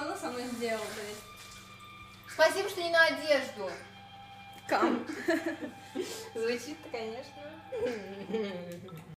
Что она со мной сделала, блин? Спасибо, что не на одежду. Кам. Звучит-то, конечно.